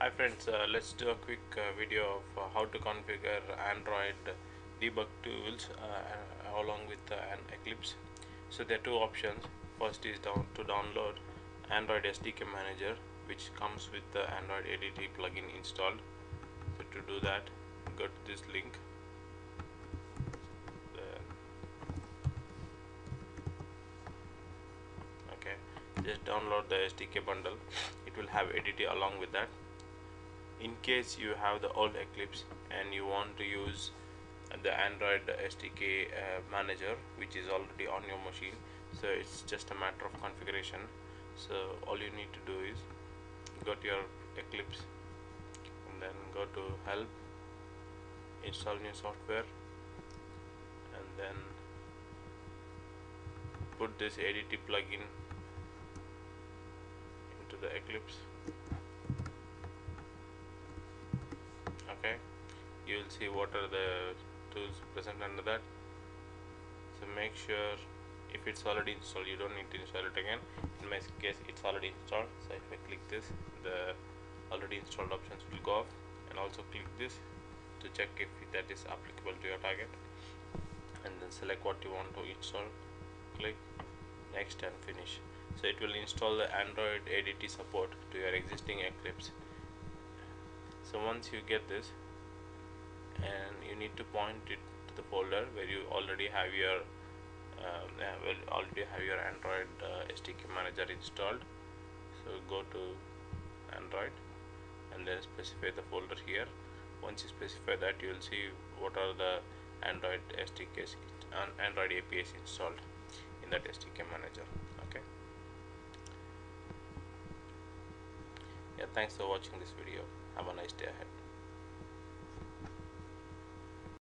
Hi friends, let's do a quick video of how to configure Android debug tools along with an Eclipse. So there are two options. First is to download Android SDK manager, which comes with the Android ADT plugin installed. So to do that, go to this link. Okay, just download the SDK bundle. It will have ADT along with that. In case you have the old Eclipse and you want to use the Android SDK manager, which is already on your machine, so it's just a matter of configuration. So all you need to do is go to your Eclipse and then go to help, install new software, and then put this ADT plugin into the Eclipse. You will see what are the tools present under that. So make sure if it's already installed, you don't need to install it again. In my case, it's already installed. So if I click this, the already installed options will go off, and also click this to check if that is applicable to your target, and then select what you want to install, click next and finish. So it will install the Android ADT support to your existing Eclipse. So once you get this, and you need to point it to the folder where you already have your Android SDK manager installed. So go to Android and then specify the folder here. Once you specify that, you will see what are the Android SDKs and Android APIs installed in that SDK manager. Okay. Yeah, thanks for watching this video. Have a nice day ahead.